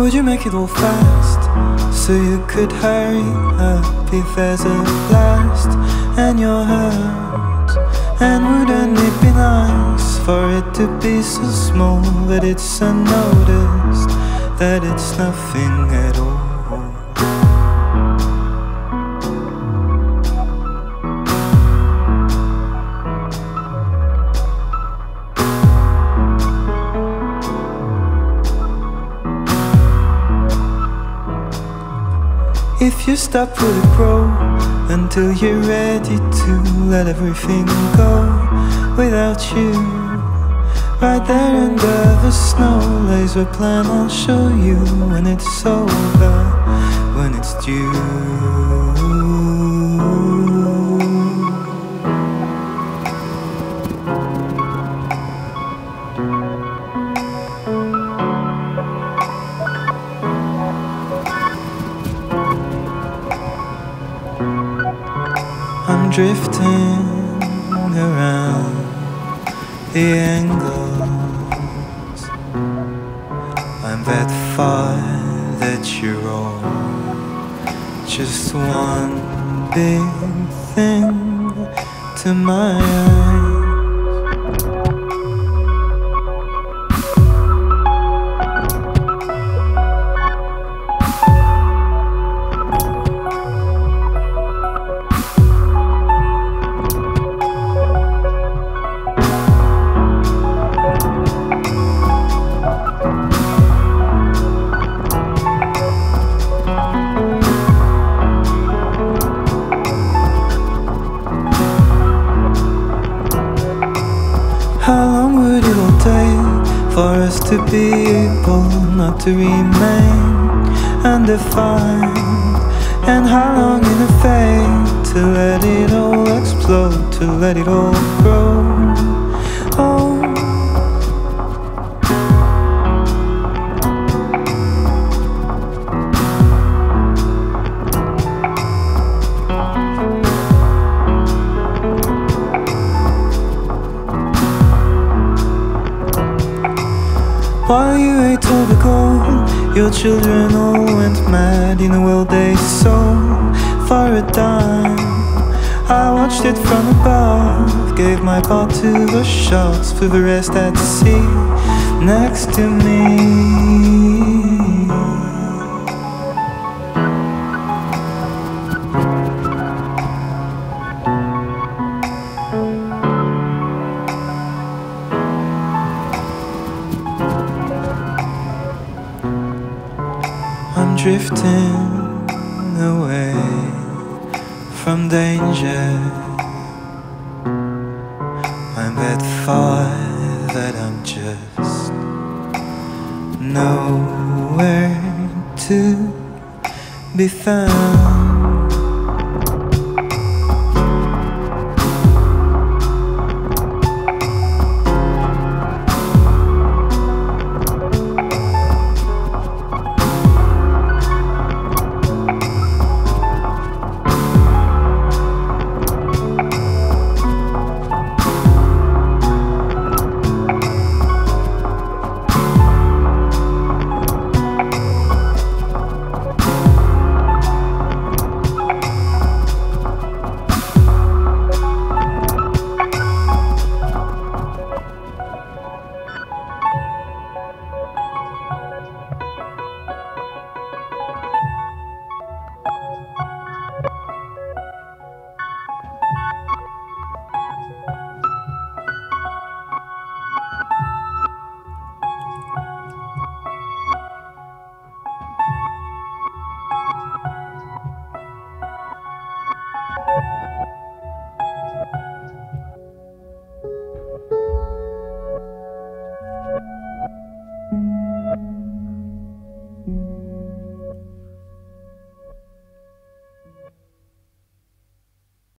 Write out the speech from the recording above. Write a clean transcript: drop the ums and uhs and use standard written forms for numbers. Would you make it all fast so you could hurry up if there's a blast? And you're hurt, and wouldn't it be nice for it to be so small that it's unnoticed, that it's nothing at all? If you stop with a pro until you're ready to let everything go without you, right there under the snow lays a plan. I'll show you when it's over, when it's due. I'm drifting around the angles. I'm that far that you're all just one big thing to my eyes. How long would it all take for us to be able not to remain undefined? And how long in the fate to let it all explode, to let it all grow? Oh. While you ate all the gold, your children all went mad in a world they sold for a dime. I watched it from above, gave my part to the sharks, for the rest at sea next to me. I'm drifting away from danger. I'm that far that I'm just nowhere to be found.